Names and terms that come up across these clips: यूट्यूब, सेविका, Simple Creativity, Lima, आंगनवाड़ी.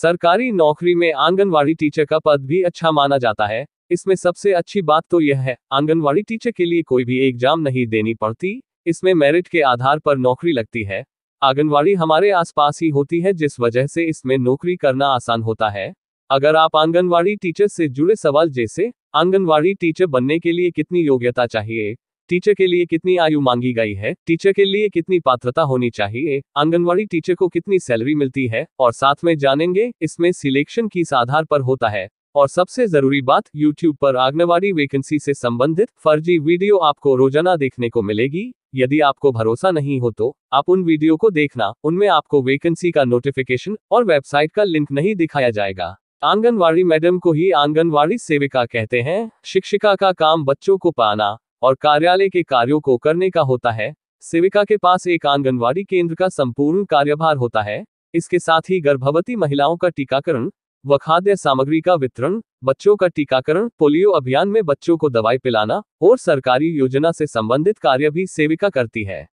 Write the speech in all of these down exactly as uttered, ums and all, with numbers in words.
सरकारी नौकरी में आंगनवाड़ी टीचर का पद भी अच्छा माना जाता है। इसमें सबसे अच्छी बात तो यह है, आंगनवाड़ी टीचर के लिए कोई भी एग्जाम नहीं देनी पड़ती। इसमें मेरिट के आधार पर नौकरी लगती है। आंगनवाड़ी हमारे आसपास ही होती है, जिस वजह से इसमें नौकरी करना आसान होता है। अगर आप आंगनवाड़ी टीचर से जुड़े सवाल जैसे आंगनवाड़ी टीचर बनने के लिए कितनी योग्यता चाहिए, टीचर के लिए कितनी आयु मांगी गई है, टीचर के लिए कितनी पात्रता होनी चाहिए, आंगनवाड़ी टीचर को कितनी सैलरी मिलती है और साथ में जानेंगे इसमें सिलेक्शन किस आधार पर होता है। और सबसे जरूरी बात, यूट्यूब पर आंगनवाड़ी वैकेंसी से संबंधित फर्जी वीडियो आपको रोजाना देखने को मिलेगी। यदि आपको भरोसा नहीं हो तो आप उन वीडियो को देखना, उनमें आपको वैकेंसी का नोटिफिकेशन और वेबसाइट का लिंक नहीं दिखाया जाएगा। आंगनवाड़ी मैडम को ही आंगनवाड़ी सेविका कहते हैं। शिक्षिका का काम बच्चों को पाना और कार्यालय के कार्यों को करने का होता है। सेविका के पास एक आंगनवाड़ी केंद्र का संपूर्ण कार्यभार होता है। इसके साथ ही गर्भवती महिलाओं का टीकाकरण व खाद्य सामग्री का वितरण, बच्चों का टीकाकरण, पोलियो अभियान में बच्चों को दवाई पिलाना और सरकारी योजना से संबंधित कार्य भी सेविका करती है।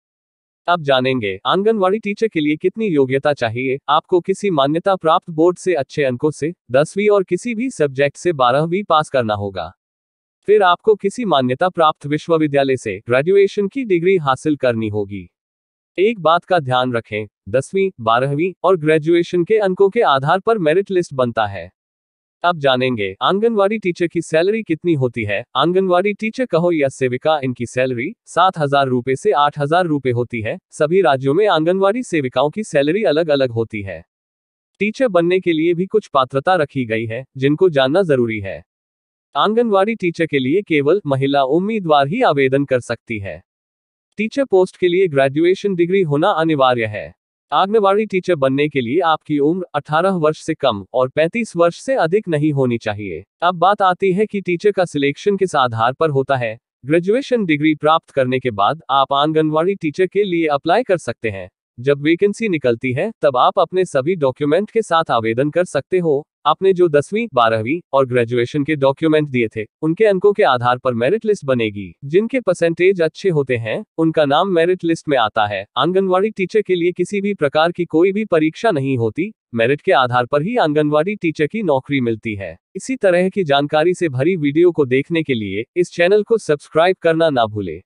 अब जानेंगे आंगनवाड़ी टीचर के लिए कितनी योग्यता चाहिए। आपको किसी मान्यता प्राप्त बोर्ड से अच्छे अंकों से दसवीं और किसी भी सब्जेक्ट से बारहवीं पास करना होगा। फिर आपको किसी मान्यता प्राप्त विश्वविद्यालय से ग्रेजुएशन की डिग्री हासिल करनी होगी। एक बात का ध्यान रखें, दसवीं, बारहवीं और ग्रेजुएशन के अंकों के आधार पर मेरिट लिस्ट बनता है। अब जानेंगे आंगनवाड़ी टीचर की सैलरी कितनी होती है। आंगनवाड़ी टीचर कहो या सेविका, इनकी सैलरी सात हजार रूपए से आठ हजार रूपए होती है। सभी राज्यों में आंगनवाड़ी सेविकाओं की सैलरी अलग अलग होती है। टीचर बनने के लिए भी कुछ पात्रता रखी गई है, जिनको जानना जरूरी है। आंगनवाड़ी टीचर के लिए केवल महिला उम्मीदवार ही आवेदन कर सकती है। टीचर पोस्ट के लिए ग्रेजुएशन डिग्री होना अनिवार्य है। आंगनवाड़ी टीचर बनने के लिए आपकी उम्र अठारह वर्ष से कम और पैंतीस वर्ष से अधिक नहीं होनी चाहिए। अब बात आती है कि टीचर का सिलेक्शन किस आधार पर होता है। ग्रेजुएशन डिग्री प्राप्त करने के बाद आप आंगनवाड़ी टीचर के लिए अप्लाई कर सकते हैं। जब वैकेंसी निकलती है तब आप अपने सभी डॉक्यूमेंट के साथ आवेदन कर सकते हो। आपने जो दसवीं, बारहवीं और ग्रेजुएशन के डॉक्यूमेंट दिए थे, उनके अंकों के आधार पर मेरिट लिस्ट बनेगी। जिनके परसेंटेज अच्छे होते हैं उनका नाम मेरिट लिस्ट में आता है। आंगनवाड़ी टीचर के लिए किसी भी प्रकार की कोई भी परीक्षा नहीं होती। मेरिट के आधार पर ही आंगनवाड़ी टीचर की नौकरी मिलती है। इसी तरह की जानकारी से भरी वीडियो को देखने के लिए इस चैनल को सब्सक्राइब करना ना भूले।